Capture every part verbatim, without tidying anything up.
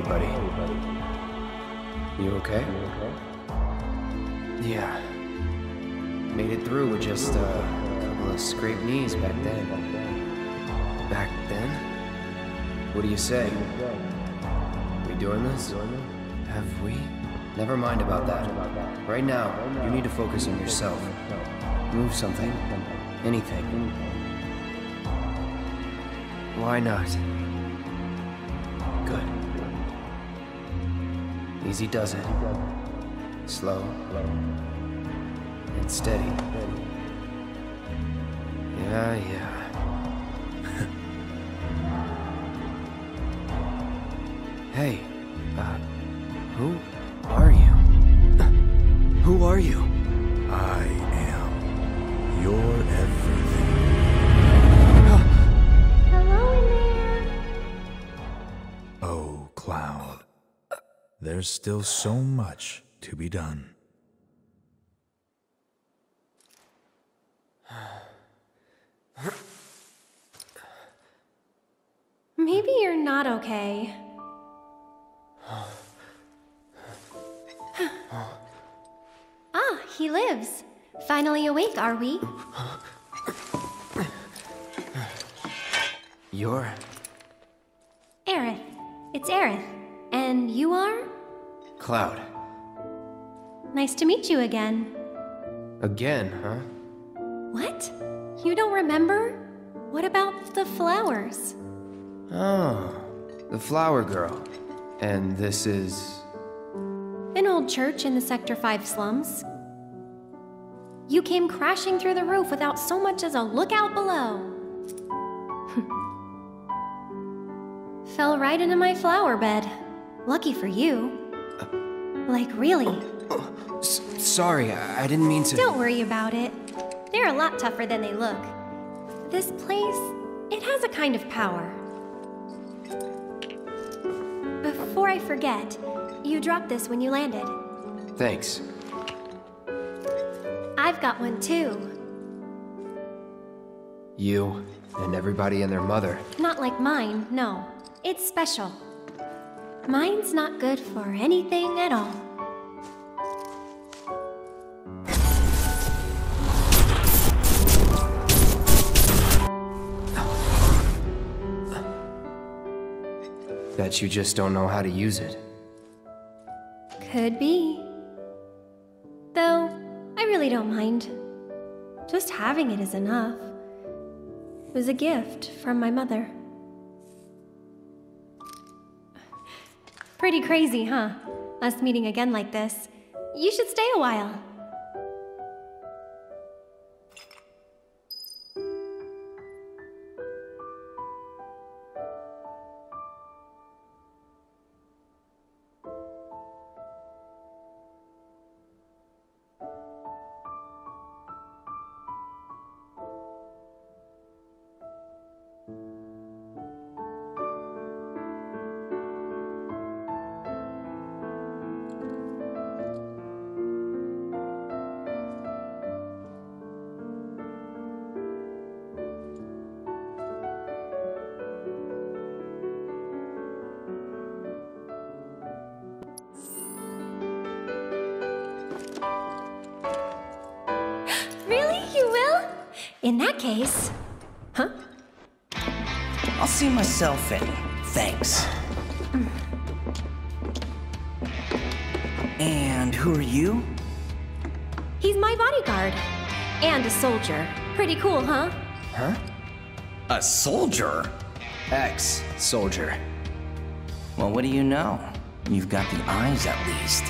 Hey, buddy. Hey, buddy. You okay? You okay? Yeah. Made it through with just uh, a couple of scraped knees back then. Back then? What do you say? We doing this? Have we? Never mind about that. Right now, you need to focus on yourself. Move something. Anything. Why not? Good. Easy does it. Slow. And steady. Yeah, yeah. Hey, uh, who are you? Who are you? I am your everything. Hello in there. Oh, Cloud. There's still so much to be done. Maybe you're not okay. Ah, he lives. Finally awake, are we? You're... Aerith. It's Aerith. And you are? Cloud. Nice to meet you again. Again, huh? What? You don't remember? What about the flowers? Oh, the flower girl. And this is... an old church in the Sector five slums. You came crashing through the roof without so much as a look out below. Fell right into my flower bed. Lucky for you. Uh, like, really. Uh, uh, sorry, I, I didn't mean to... Don't worry about it. They're a lot tougher than they look. This place, it has a kind of power. Before I forget, you dropped this when you landed. Thanks. I've got one too. You and everybody and their mother. Not like mine, no. It's special. Mine's not good for anything at all. That you just don't know how to use it. Could be. Though, I really don't mind. Just having it is enough. It was a gift from my mother. Pretty crazy, huh? Us meeting again like this. You should stay a while. In that case, huh? I'll see myself in. Thanks. Mm. And who are you? He's my bodyguard. And a soldier. Pretty cool, huh? Huh? A soldier? Ex-soldier. Well, what do you know? You've got the eyes, at least.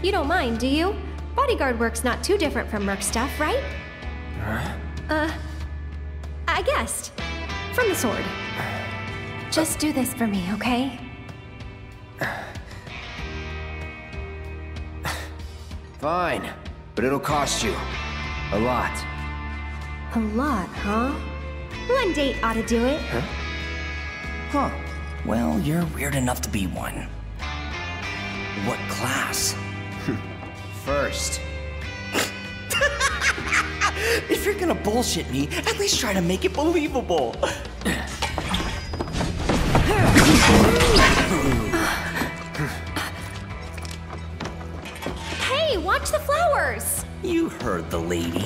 You don't mind, do you? Bodyguard work's not too different from merc stuff, right? Uh, I guessed. From the sword. Just do this for me, okay? Fine, but it'll cost you. A lot. A lot, huh? One date ought to do it. Huh? Huh. Well, you're weird enough to be one. What class? First. If you're gonna bullshit me, at least try to make it believable. Hey, watch the flowers! You heard the lady.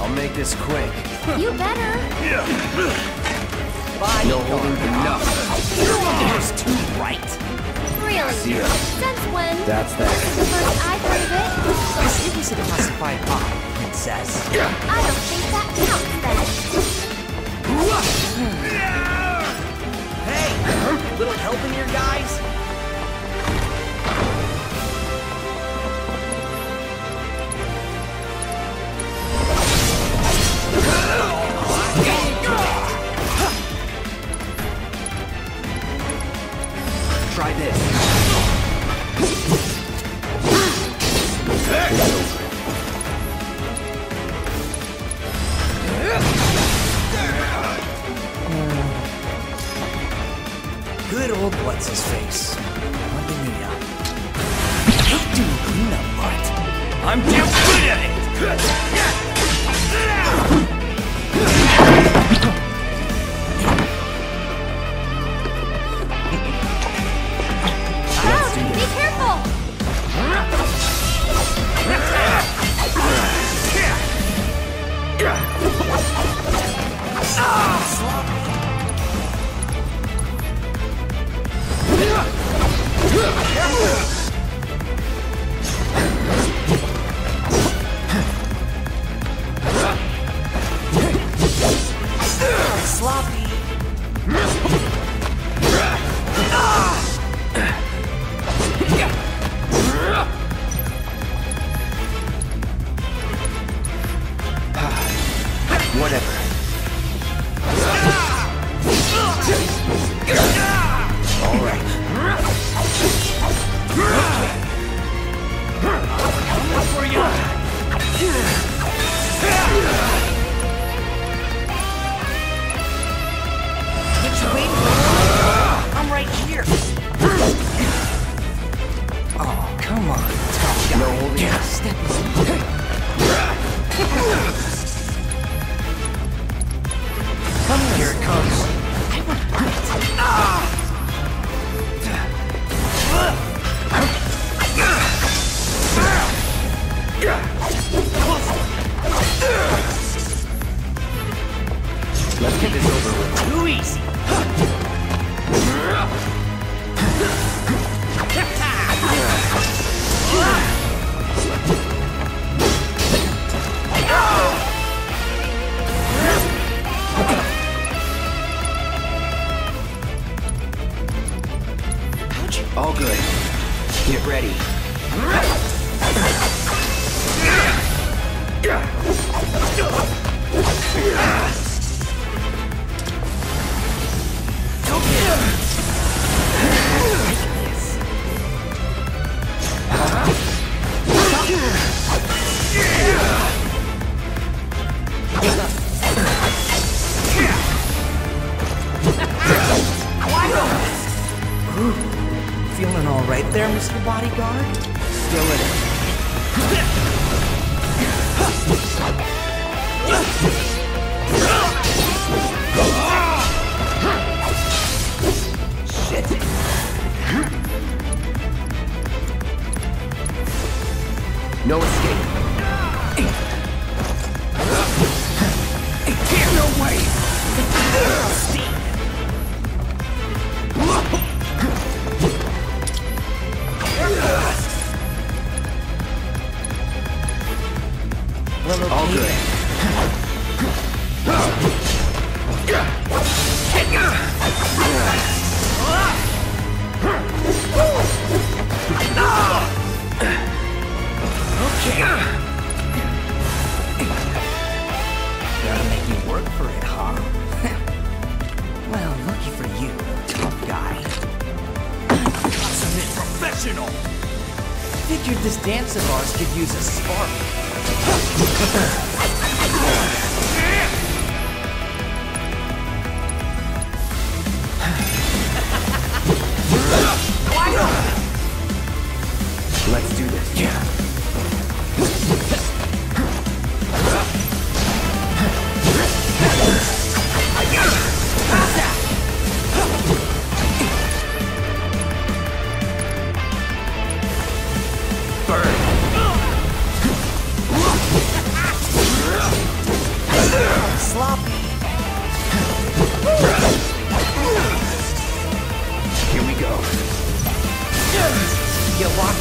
I'll make this quick. You better. Bye. No holding enough. You're almost too right. Really? Since when? That's that. That's the first I've heard of it. It was a classified op, princess. I don't think that counts then. Hey, little help in here, guys? Try this. Good old what's-his-face. One thing you know. He'll do a cleanup part. I'm too good at it! Cloud, be careful! Ah! Sloppy. Whatever.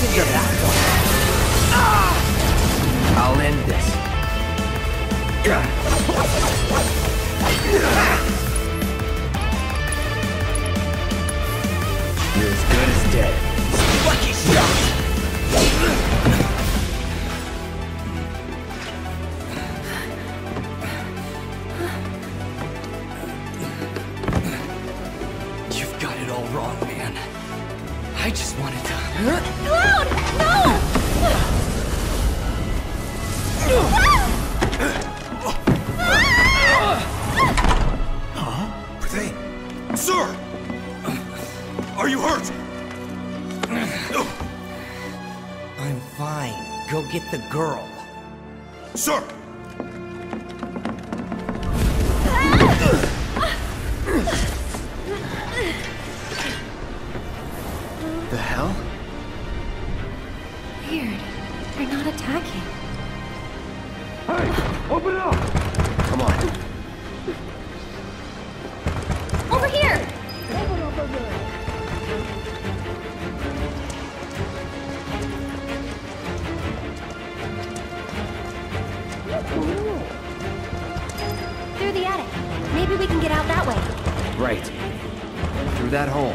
into that one. Ah! I'll end this. You're as good as dead. Lucky shot! You've got it all wrong, man. I just wanted to... Cloud! No! Huh? Pretty? Sir! Are you hurt? I'm fine. Go get the girl. Sir! The hell? Weird. They're not attacking. Hey! Open up! Come on. Over here! Open up over there. Through the attic. Maybe we can get out that way. Right. Through that hole.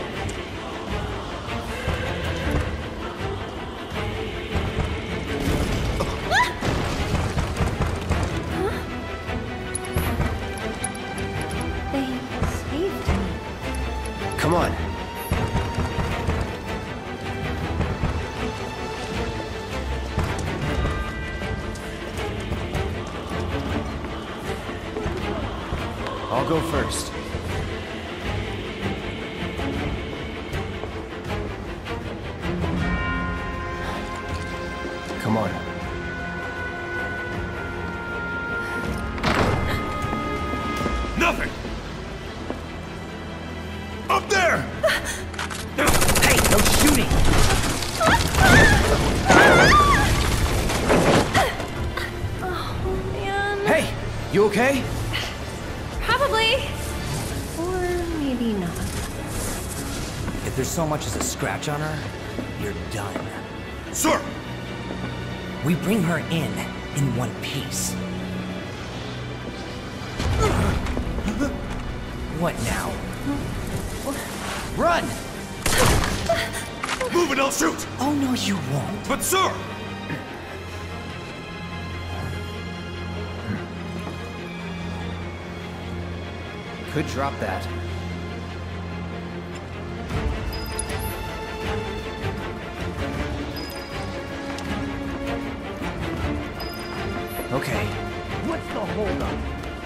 Come on. I'll go first. Come on. Nothing! Up there! Hey, no shooting! Oh, man. Hey, you okay? Probably. Or maybe not. If there's so much as a scratch on her, you're done. Sir! We bring her in, in one piece. What now? Run! Move and I'll shoot! Oh no, you won't. But sir! Could drop that. Okay. What's the hold up?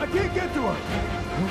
I can't get to her! Huh?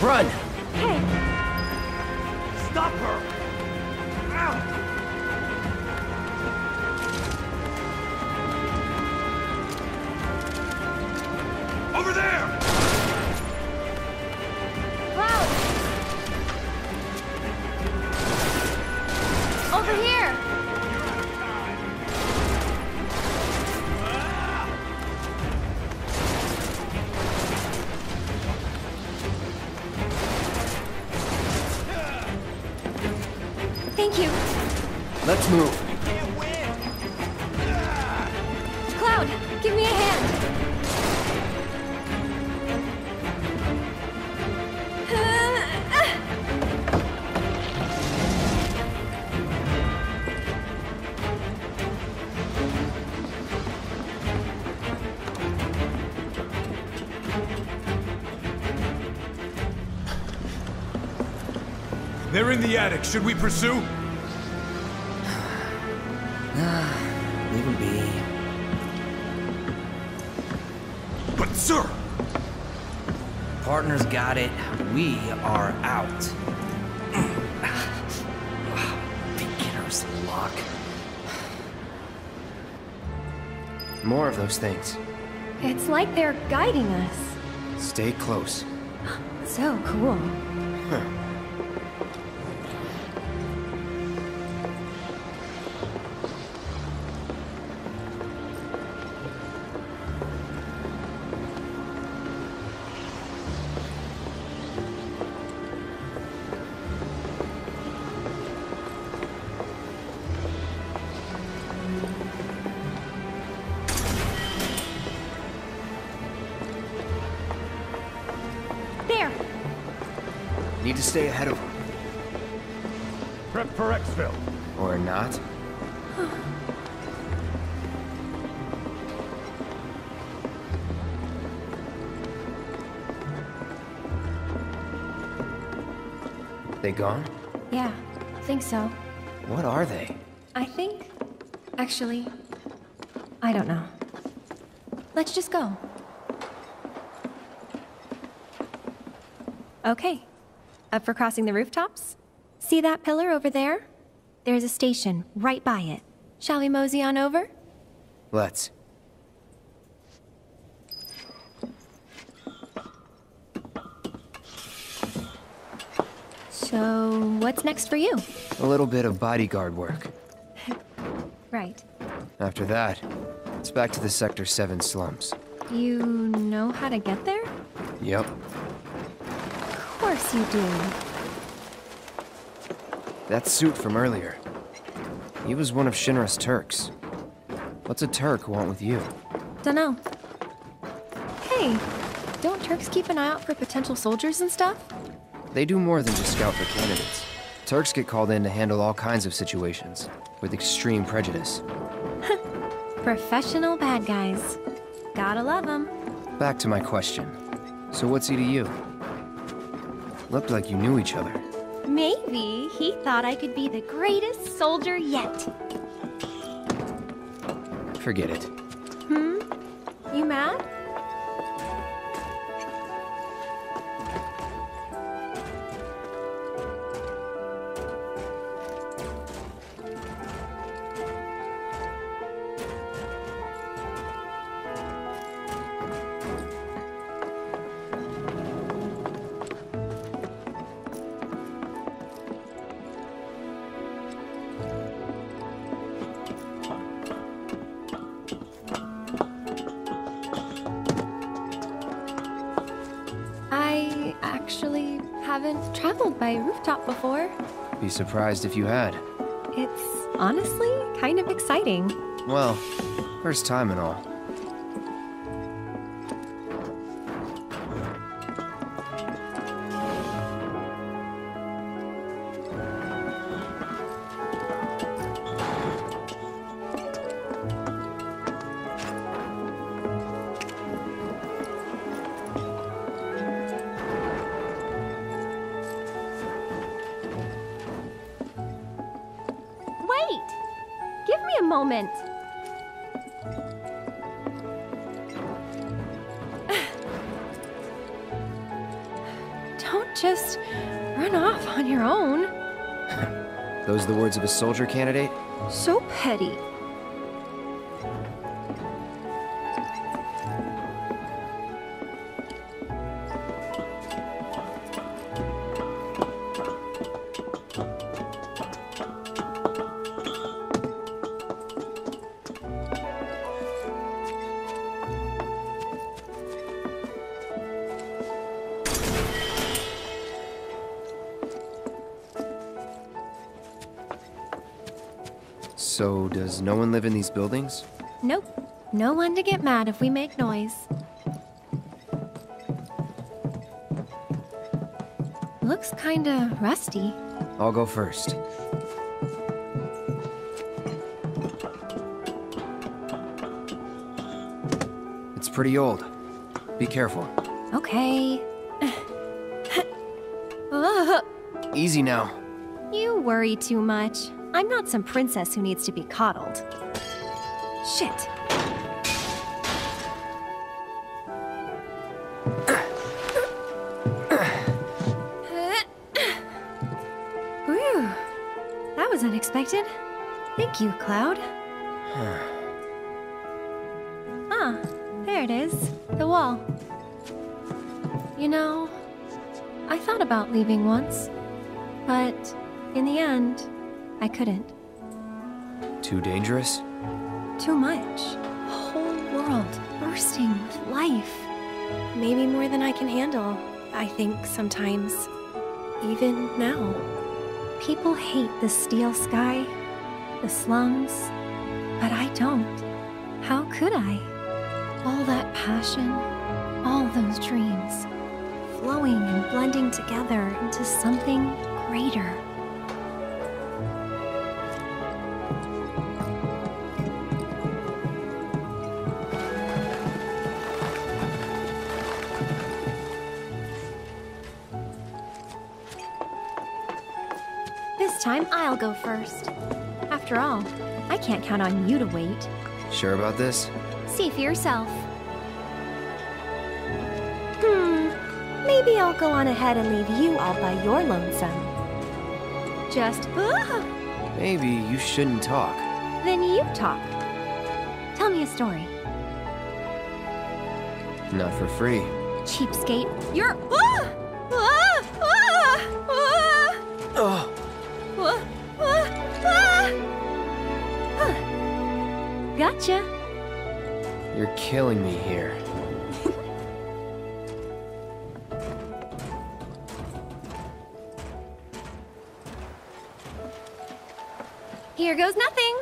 Run! Hey! Stop her! Ow. Over there! Cloud! Over here! Let's move. Cloud, give me a hand. They're in the attic. Should we pursue? Leave him be. But sir! Partner's got it. we are out. Beginner's luck. More of those things. It's like they're guiding us. Stay close. So cool. Huh. Need to stay ahead of them. Prep for exfil. Or not. They gone? Yeah, I think so. What are they? I think... Actually, I don't know. Let's just go. Okay. Up for crossing the rooftops? See that pillar over there? There's a station right by it. Shall we mosey on over? Let's. So, what's next for you? A little bit of bodyguard work. Right. After that, it's back to the Sector seven slums. You know how to get there? Yep. Of course you do. That suit from earlier. He was one of Shinra's Turks. What's a Turk want with you? Dunno. Hey, don't Turks keep an eye out for potential soldiers and stuff? They do more than just scout for candidates. Turks get called in to handle all kinds of situations, with extreme prejudice. Professional bad guys. Gotta love them. Back to my question. So what's he to you? Looked like you knew each other. Maybe he thought I could be the greatest soldier yet. Forget it. Hmm? You mad? By rooftop before. Be surprised if you had. It's honestly kind of exciting. Well, first time and all. Moment. Don't just run off on your own. Those are the words of a soldier candidate? So petty. So, does no one live in these buildings? Nope. No one to get mad if we make noise. Looks kinda rusty. I'll go first. It's pretty old. Be careful. Okay. Easy now. You worry too much. I'm not some princess who needs to be coddled. Shit. expected. Thank you, Cloud. Ah, there it is. The wall. You know, I thought about leaving once, but in the end, I couldn't. Too dangerous? Too much. A whole world bursting with life. Maybe more than I can handle, I think, sometimes. Even now. People hate the steel sky, the slums, but I don't. How could I? All that passion, all those dreams, flowing and blending together into something greater. This time I'll go first. After all, I can't count on you to wait. Sure about this? See for yourself. Hmm, maybe I'll go on ahead and leave you all by your lonesome. Just, ah! Maybe you shouldn't talk. Then you talk. Tell me a story. Not for free. Cheapskate, you're, ah! Ah! Ah! Ah! Ugh. Ah! Ah! Huh. Gotcha. You're killing me here. Here goes nothing.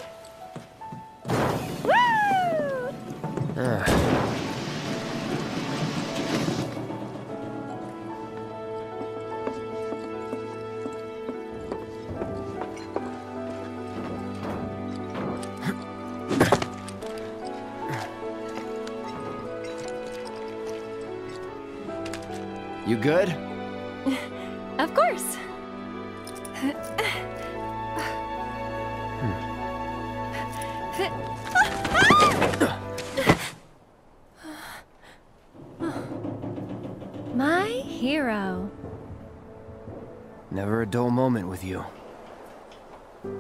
Woo! Ah. You good? Of course. My hero. Never a dull moment with you.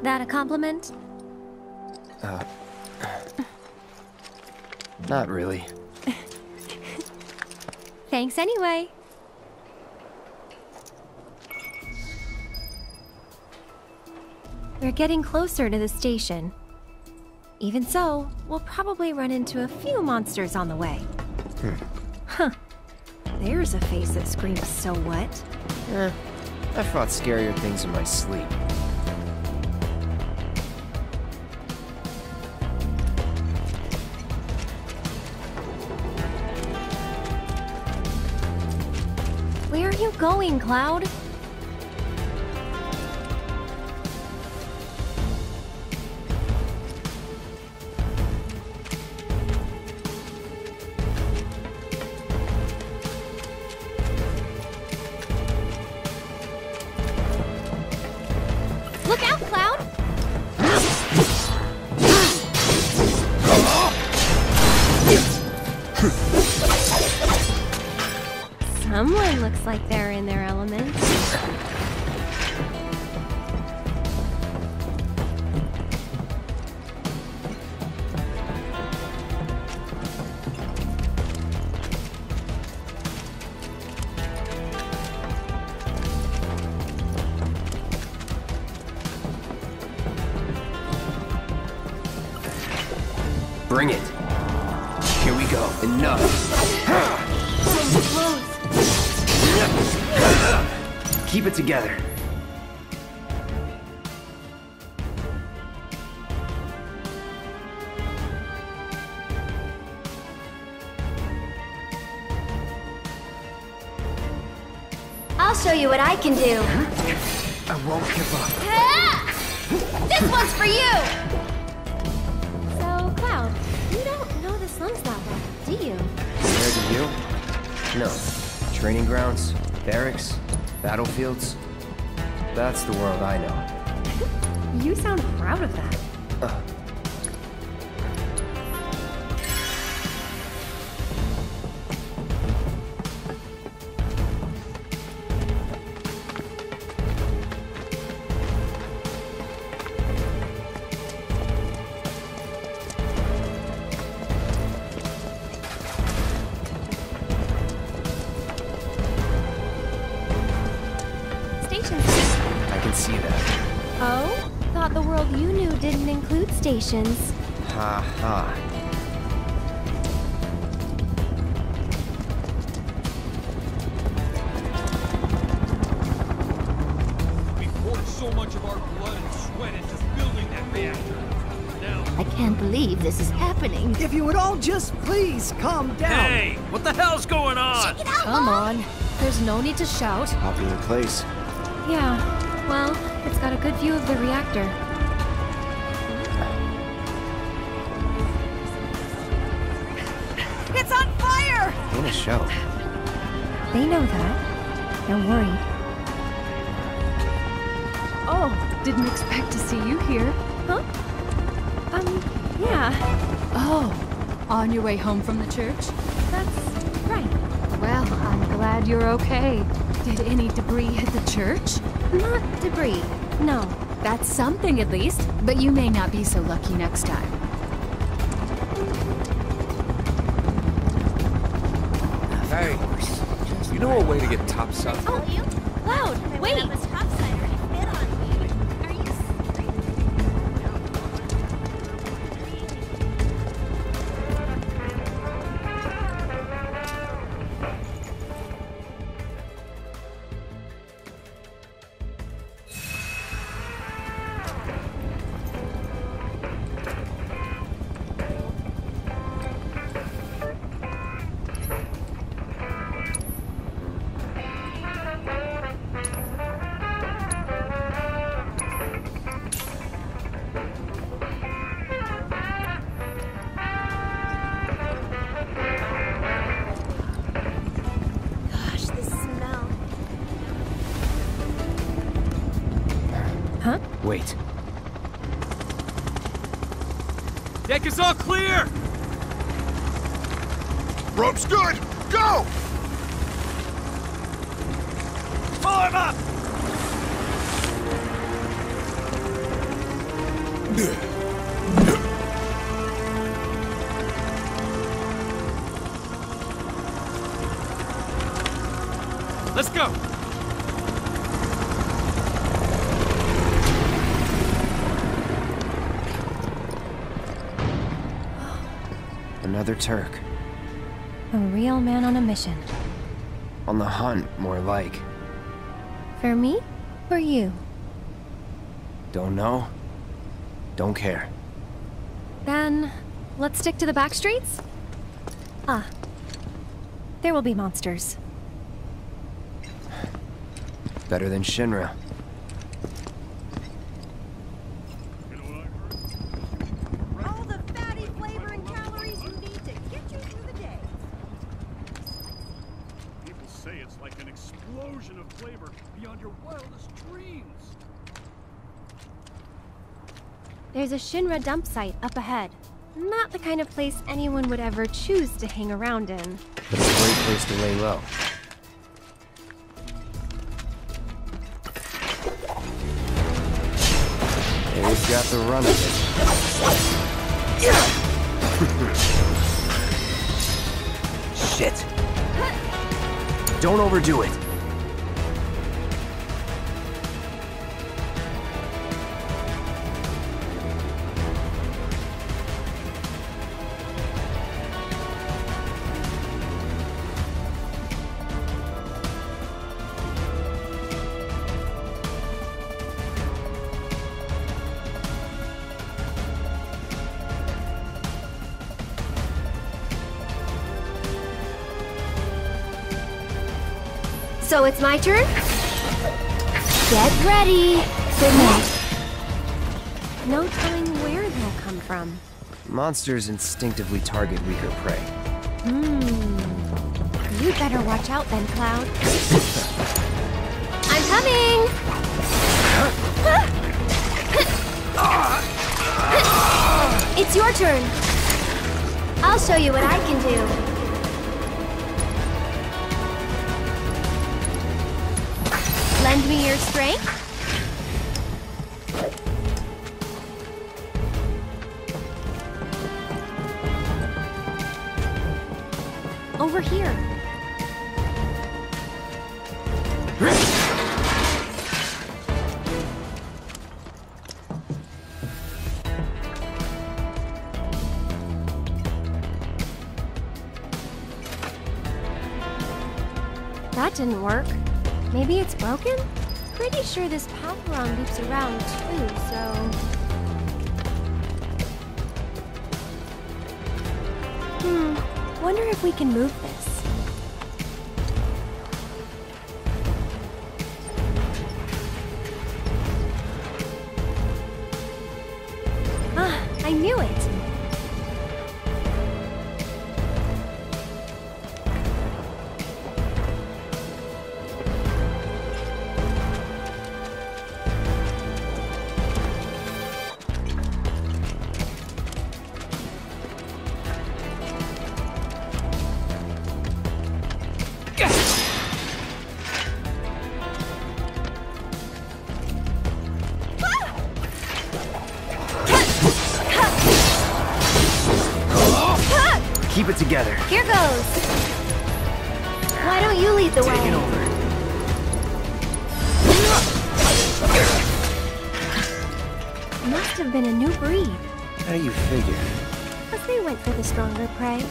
That a compliment? Uh, not really. Thanks anyway. We're getting closer to the station. Even so, we'll probably run into a few monsters on the way. Hmm. Huh. There's a face that screams, so what? Eh, I fought scarier things in my sleep. Where are you going, Cloud? Someone looks like they're in their element. Bring it. Here we go. Enough. Keep it together. I'll show you what I can do. I won't give up. Ah! This one's for you! So, Cloud, you don't know the slums that well, do you? Where do you? No. Training grounds, barracks, battlefields. That's the world I know. You sound proud of that. Uh. see that. Oh? Thought the world you knew didn't include stations. Ha ha. We poured so much of our blood and sweat into building that reactor. Now I can't believe this is happening. If you would all just please calm down. Hey, what the hell's going on? Check it out, Come Mom. on. There's no need to shout. Popular place. Yeah. Well, it's got a good view of the reactor. It's on fire! In a show. They know that. They're worried. Oh, didn't expect to see you here. Huh? Um, yeah. Oh, on your way home from the church? That's right. Well, I'm glad you're okay. Did any debris hit the church? Not debris. No. That's something at least, but you may not be so lucky next time. Hey, you know a way to get topside? Oh, you? Cloud, wait! It's all clear! Rope's good! Go! Pull him up! Let's go! Another Turk. A real man on a mission. On the hunt, more like. For me? For you? Don't know. Don't care. Then, let's stick to the back streets? Ah. There will be monsters. Better than Shinra. There's a Shinra dump site up ahead. Not the kind of place anyone would ever choose to hang around in. But it's a great place to lay low. They've got the run of it. Shit! Don't overdo it! So it's my turn? Get ready! Good night. No telling where they'll come from. Monsters instinctively target weaker prey. Hmm. You better watch out then, Cloud. I'm coming! It's your turn. I'll show you what I can do. Lend me your strength. Over here. That didn't work. Maybe it's broken? Pretty sure this power-on loops around too, so... Hmm, wonder if we can move this. Together. Here goes. Why don't you lead the way? Take it over. Must have been a new breed. How do you figure? Because they went for the stronger prey.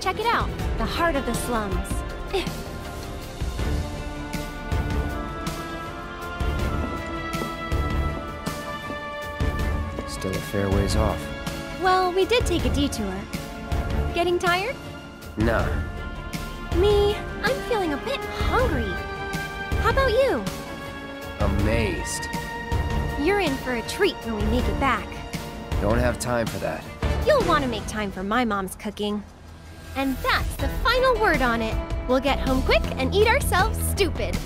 Check it out, the heart of the slums. Still a fair ways off. Well, we did take a detour. Getting tired? No. Me, I'm feeling a bit hungry. How about you? Amazed. You're in for a treat when we make it back. Don't have time for that. You'll want to make time for my mom's cooking. And that's the final word on it. We'll get home quick and eat ourselves stupid.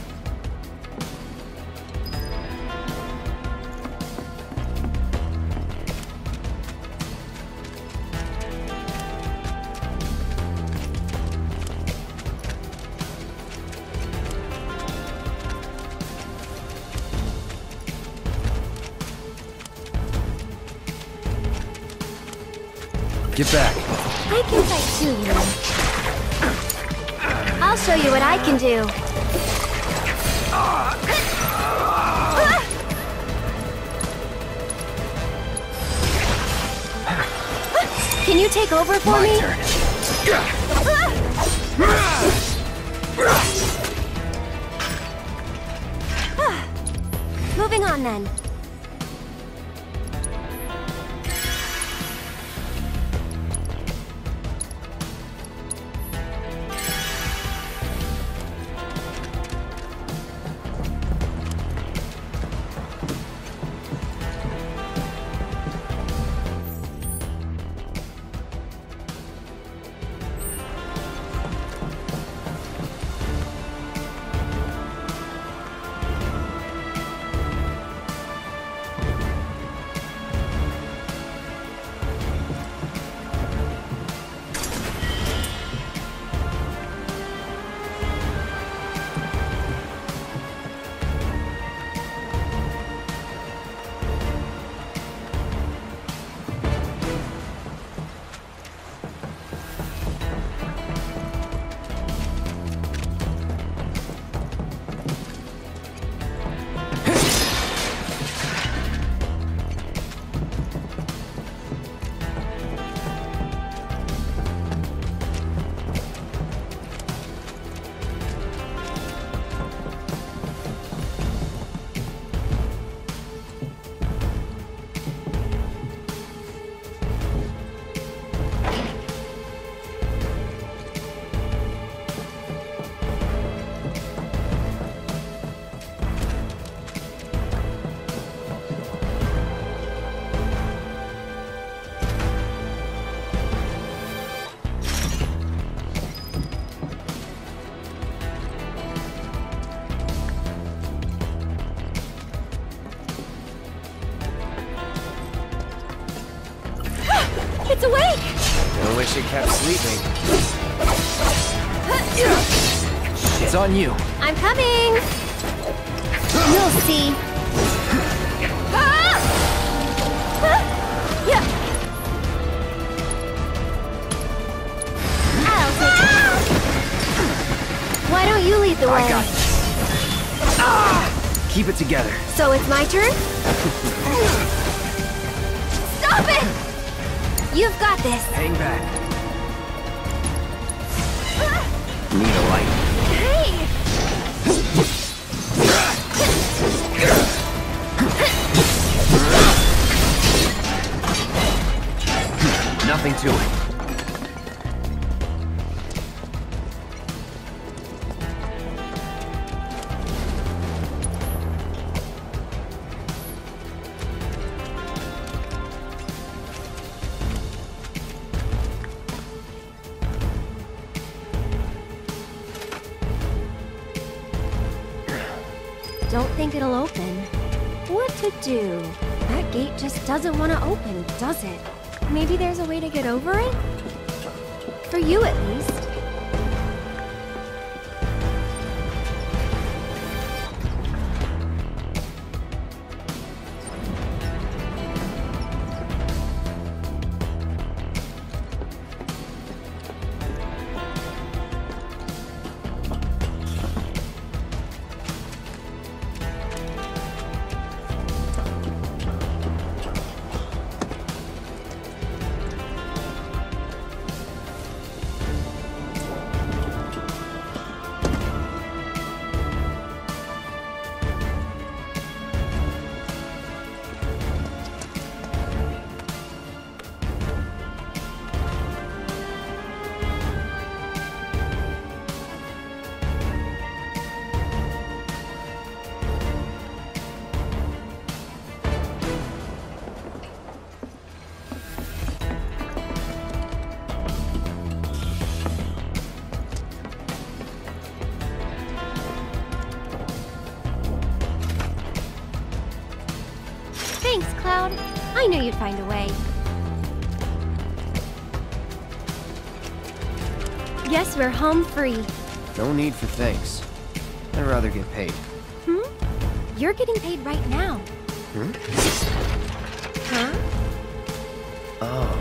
Get back. I can fight too, you know. I'll show you what I can do. Can you take over for me? My turn. Moving on then. It's awake! I wish it kept sleeping. It's on you. I'm coming! You'll see. I'll take it. Why don't you lead the way? I got it. Ah! Keep it together. So it's my turn? Stop it! You've got this. Hang back. Need a light. Hey! Nothing to it. It'll open. What to do? That gate just doesn't want to open, does it? Maybe there's a way to get over it? For you, at least. I knew you'd find a way. Yes, we're home free. No need for thanks. I'd rather get paid. Hmm? You're getting paid right now. Hmm? Huh? Oh.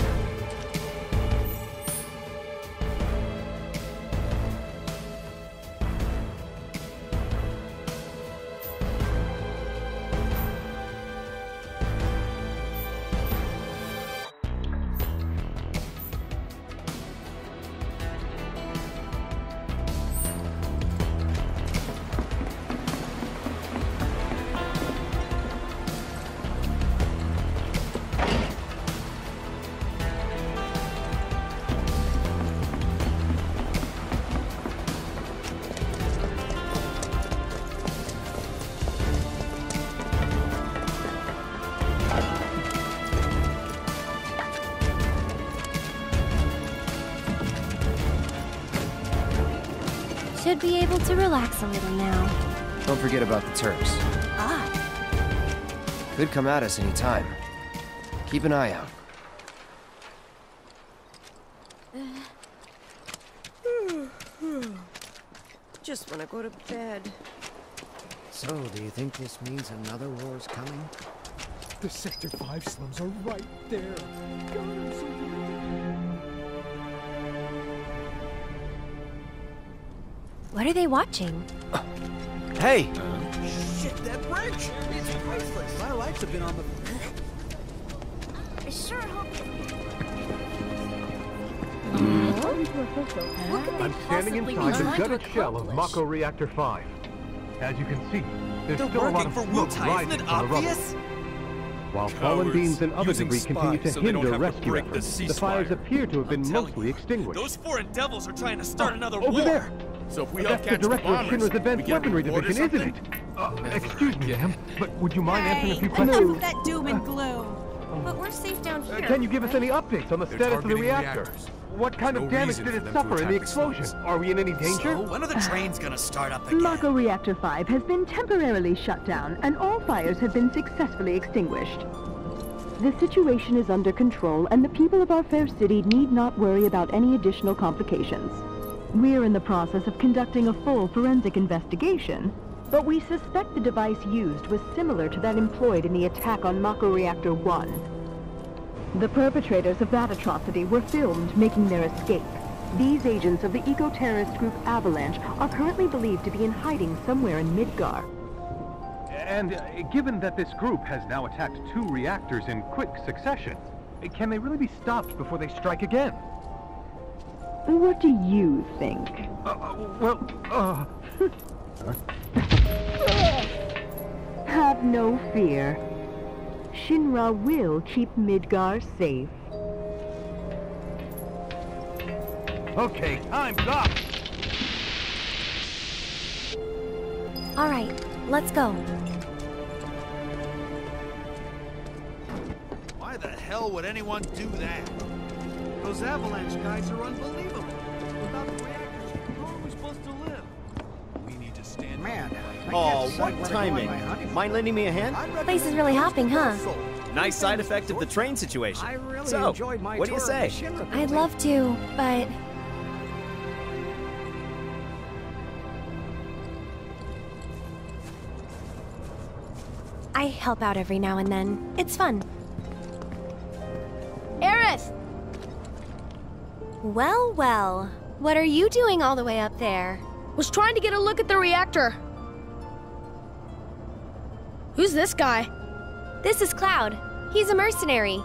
Be able to relax a little now. Don't forget about the Turks. Ah. Could come at us any time. Keep an eye out. Uh, just want to go to bed. So, do you think this means another war's coming? The Sector five slums are right there. God, so what are they watching? Uh, hey! Uh, shit, that bridge! It's priceless! My lights have been on the... I sure hope... Mm. Mm. I'm standing inside the gutted shell of Mako Reactor five. As you can see, there's They're still a lot of smoke rising from the rubble. While fallen beams and other debris continue to so hinder rescue efforts, the fires appear to have been mostly you, extinguished. Those foreign devils are trying to start oh, another over war! Over there! So if we That's the director of Shinra's Advanced Weaponry Division, isn't it? Uh, excuse me, ma'am, but would you mind hey, answering a few questions? Enough of that doom and gloom. Uh, but we're safe down here. Uh, can you give us any updates on the They're status of the reactor? Reactors. What kind no of damage did it suffer in the explosion? The are we in any danger? So, when are the trains gonna start up again? Mako Reactor five has been temporarily shut down, and all fires have been successfully extinguished. The situation is under control, and the people of our fair city need not worry about any additional complications. We're in the process of conducting a full forensic investigation, but we suspect the device used was similar to that employed in the attack on Mako Reactor one. The perpetrators of that atrocity were filmed making their escape. These agents of the eco-terrorist group Avalanche are currently believed to be in hiding somewhere in Midgar. And uh, given that this group has now attacked two reactors in quick succession, can they really be stopped before they strike again? What do you think? Uh, well, uh... Have no fear. Shinra will keep Midgar safe. Okay, time's up! Alright, let's go. Why the hell would anyone do that? Those Avalanche guys are unbelievable. Without the reactors, how are we supposed to live? We need to stand... Man, oh, what timing. Mind lending me a hand? The place is really hopping, huh? Nice side effect of the train situation. I really so, enjoyed my what do you say? I'd love to, but... I help out every now and then. It's fun. Aerith! Well, well. What are you doing all the way up there? Was trying to get a look at the reactor. Who's this guy? This is Cloud. He's a mercenary.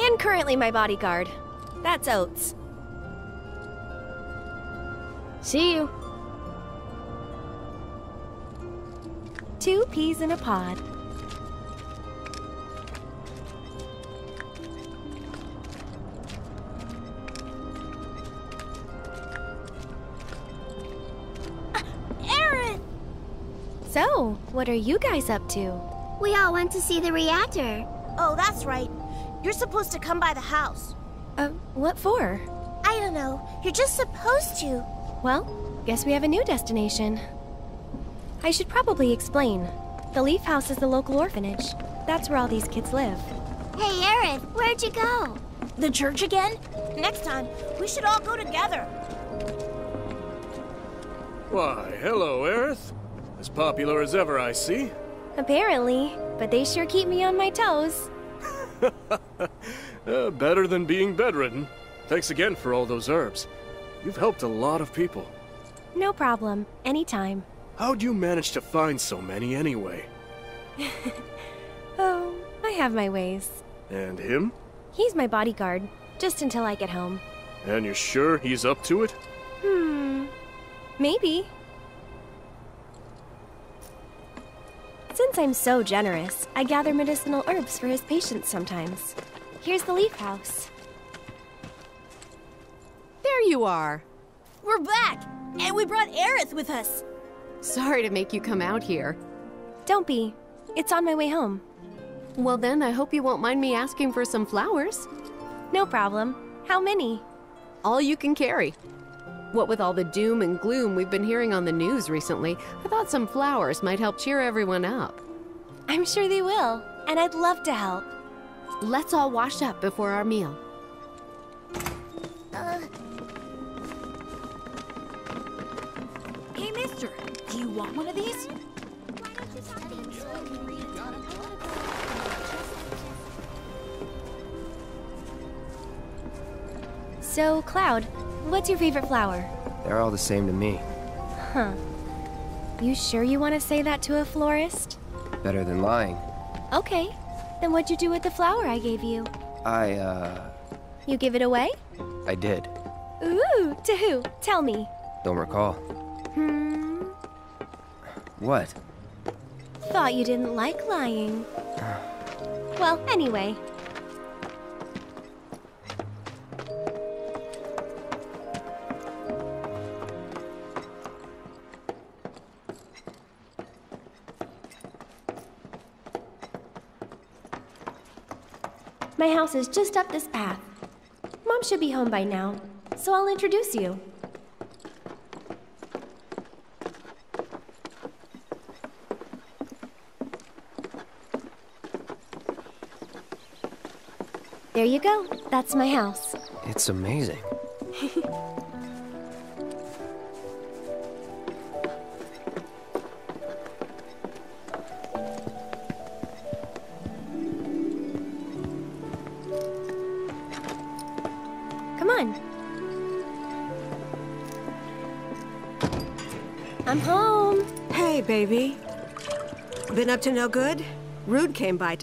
And currently my bodyguard. That's Oats. See you. Two peas in a pod. So, what are you guys up to? We all went to see the reactor. Oh, that's right. You're supposed to come by the house. Uh, what for? I don't know. You're just supposed to. Well, guess we have a new destination. I should probably explain. The Leaf House is the local orphanage. That's where all these kids live. Hey, Aerith, where'd you go? The church again? Next time, we should all go together. Why, hello, Aerith. As popular as ever, I see. Apparently, but they sure keep me on my toes. uh, better than being bedridden. Thanks again for all those herbs. You've helped a lot of people. No problem. Anytime. How'd you manage to find so many anyway? Oh, I have my ways. And him? He's my bodyguard, just until I get home. And you're sure he's up to it? Hmm, maybe. Since I'm so generous, I gather medicinal herbs for his patients sometimes. Here's the Leaf House. There you are! We're back! And we brought Aerith with us! Sorry to make you come out here. Don't be. It's on my way home. Well then, I hope you won't mind me asking for some flowers. No problem. How many? All you can carry. What with all the doom and gloom we've been hearing on the news recently, I thought some flowers might help cheer everyone up. I'm sure they will, and I'd love to help. Let's all wash up before our meal. Uh. Hey, mister, do you want one of these? So, Cloud, what's your favorite flower? They're all the same to me. Huh. You sure you want to say that to a florist? Better than lying. Okay. Then what'd you do with the flower I gave you? I, uh... You give it away? I did. Ooh, to who? Tell me. Don't recall. Hmm... What? Thought you didn't like lying. Well, anyway. My house is just up this path. Mom should be home by now, so I'll introduce you. There you go. That's my house. It's amazing. Come on. I'm home. Hey, baby. Been up to no good? Rude came by.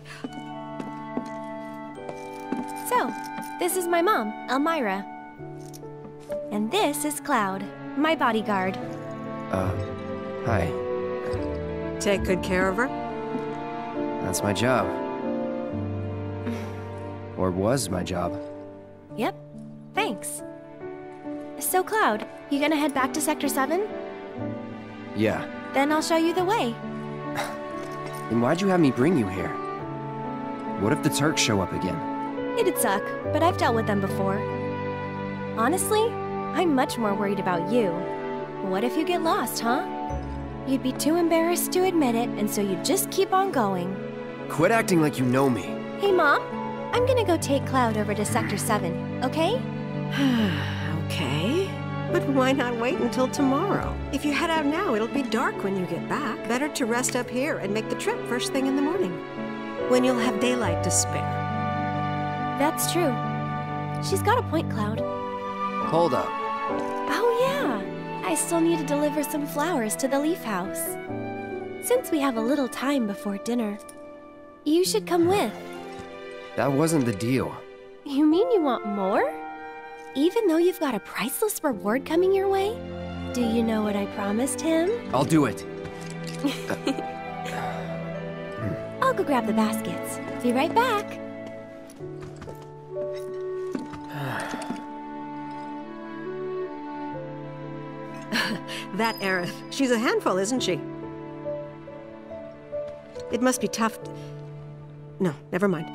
So, this is my mom, Elmira. And this is Cloud, my bodyguard. Uh, hi. Take good care of her? That's my job. Or was my job. Yep. Thanks. So, Cloud, you gonna head back to Sector seven? Yeah. Then I'll show you the way. Then why'd you have me bring you here? What if the Turks show up again? It'd suck, but I've dealt with them before. Honestly, I'm much more worried about you. What if you get lost, huh? You'd be too embarrassed to admit it, and so you'd just keep on going. Quit acting like you know me. Hey, Mom. I'm gonna go take Cloud over to Sector seven, okay? Okay. But why not wait until tomorrow? If you head out now, it'll be dark when you get back. Better to rest up here and make the trip first thing in the morning, when you'll have daylight to spare. That's true. She's got a point, Cloud. Hold up. Oh, yeah. I still need to deliver some flowers to the Leaf House. Since we have a little time before dinner, you should come with. That wasn't the deal. You mean you want more? Even though you've got a priceless reward coming your way? Do you know what I promised him? I'll do it. I'll go grab the baskets. Be right back. That Aerith. She's a handful, isn't she? It must be tough. No, never mind.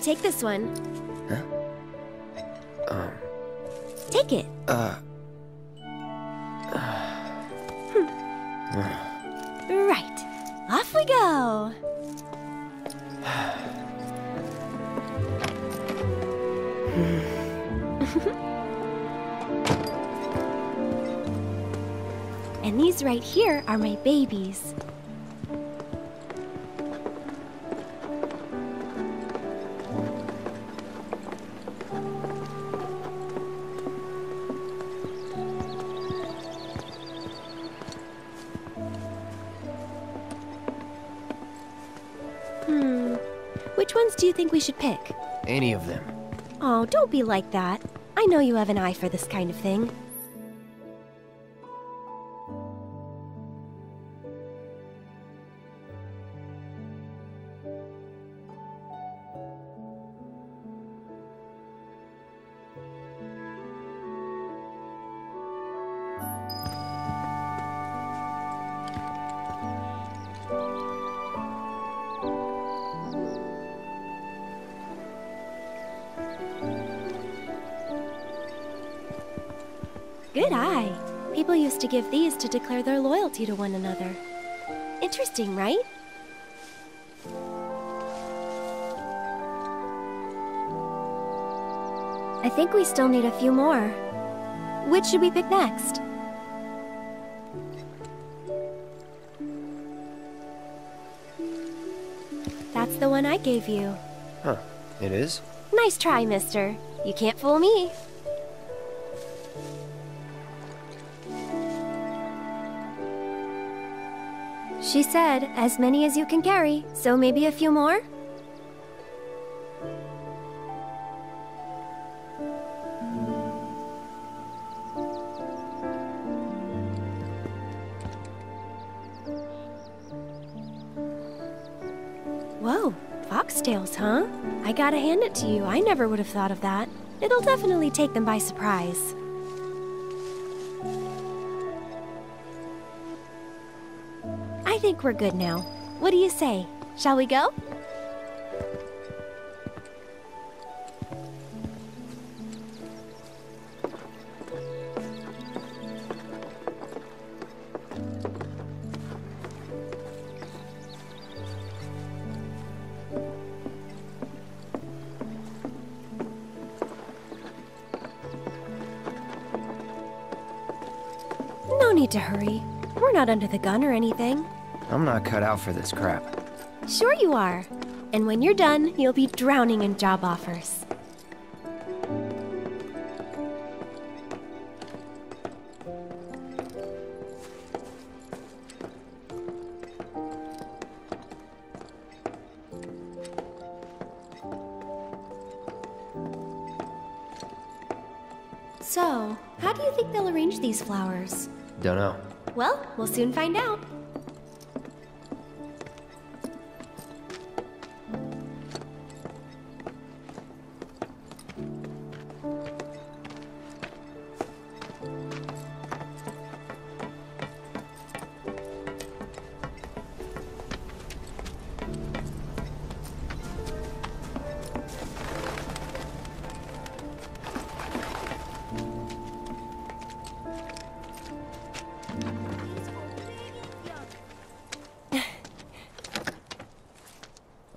Take this one. Huh? Um. Take it. Uh. uh hmm. uh. Right. Off we go. And these right here are my babies. We should pick any of them. Oh, don't be like that. I know you have an eye for this kind of thing. Good eye. People used to give these to declare their loyalty to one another. Interesting, right? I think we still need a few more. Which should we pick next? That's the one I gave you. Huh, it is? Nice try, mister. You can't fool me. She said, as many as you can carry, so maybe a few more? Whoa, foxtails, huh? I gotta hand it to you, I never would have thought of that. It'll definitely take them by surprise. I think we're good now. What do you say? Shall we go? No need to hurry. We're not under the gun or anything. I'm not cut out for this crap. Sure you are. And when you're done, you'll be drowning in job offers. So, how do you think they'll arrange these flowers? Dunno. Well, we'll soon find out.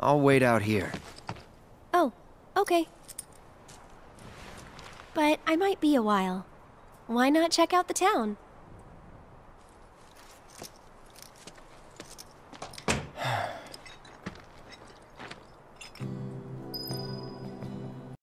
I'll wait out here. Oh, okay. But I might be a while. Why not check out the town?